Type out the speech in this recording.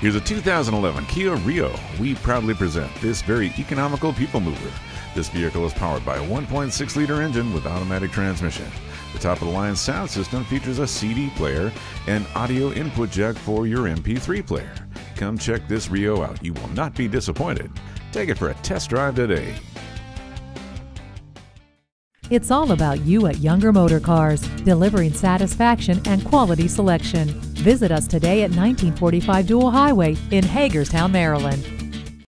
Here's a 2011 Kia Rio. We proudly present this very economical people mover. This vehicle is powered by a 1.6-liter engine with automatic transmission. The top-of-the-line sound system features a CD player and audio input jack for your MP3 player. Come check this Rio out. You will not be disappointed. Take it for a test drive today. It's all about you at Younger Motor Cars, delivering satisfaction and quality selection. Visit us today at 1945 Dual Highway in Hagerstown, Maryland.